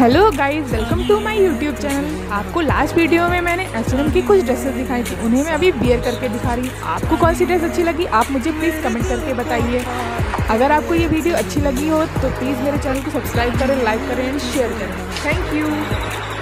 Hello guys, welcome to my YouTube channel. आपको last video में मैंने H&M की कुछ ड्रेसेस दिखाई थी, उन्हें मैं अभी वेयर करके दिखा रही हूँ। आपको कौन सी ड्रेस अच्छी लगी आप मुझे प्लीज़ कमेंट करके बताइए। अगर आपको ये वीडियो अच्छी लगी हो तो प्लीज़ मेरे चैनल को सब्सक्राइब करें, लाइक करें एंड शेयर करें। Thank you.